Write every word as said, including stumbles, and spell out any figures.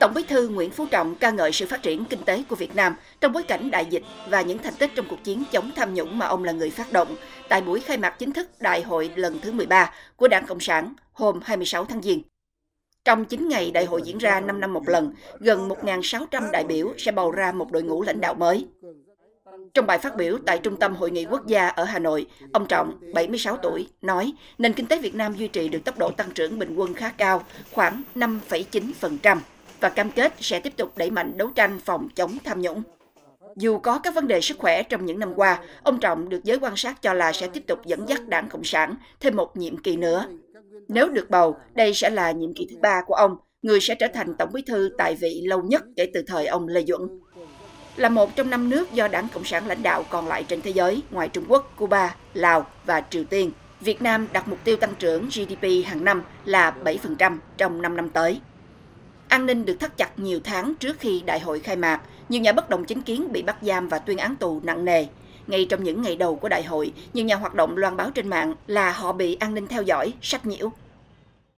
Tổng Bí thư Nguyễn Phú Trọng ca ngợi sự phát triển kinh tế của Việt Nam trong bối cảnh đại dịch và những thành tích trong cuộc chiến chống tham nhũng mà ông là người phát động tại buổi khai mạc chính thức Đại hội lần thứ mười ba của Đảng Cộng sản hôm hai mươi sáu tháng Giêng. Trong chín ngày đại hội diễn ra năm năm một lần, gần một nghìn sáu trăm đại biểu sẽ bầu ra một đội ngũ lãnh đạo mới. Trong bài phát biểu tại Trung tâm Hội nghị Quốc gia ở Hà Nội, ông Trọng, bảy mươi sáu tuổi, nói nền kinh tế Việt Nam duy trì được tốc độ tăng trưởng bình quân khá cao, khoảng năm phẩy chín phần trăm, và cam kết sẽ tiếp tục đẩy mạnh đấu tranh phòng chống tham nhũng. Dù có các vấn đề sức khỏe trong những năm qua, ông Trọng được giới quan sát cho là sẽ tiếp tục dẫn dắt Đảng Cộng sản thêm một nhiệm kỳ nữa. Nếu được bầu, đây sẽ là nhiệm kỳ thứ ba của ông, người sẽ trở thành Tổng Bí thư tại vị lâu nhất kể từ thời ông Lê Duẩn. Là một trong năm nước do Đảng Cộng sản lãnh đạo còn lại trên thế giới, ngoài Trung Quốc, Cuba, Lào và Triều Tiên, Việt Nam đặt mục tiêu tăng trưởng giê đê pê hàng năm là bảy phần trăm trong năm năm tới. An ninh được thắt chặt nhiều tháng trước khi đại hội khai mạc, nhiều nhà bất đồng chính kiến bị bắt giam và tuyên án tù nặng nề. Ngay trong những ngày đầu của đại hội, nhiều nhà hoạt động loan báo trên mạng là họ bị an ninh theo dõi, sách nhiễu,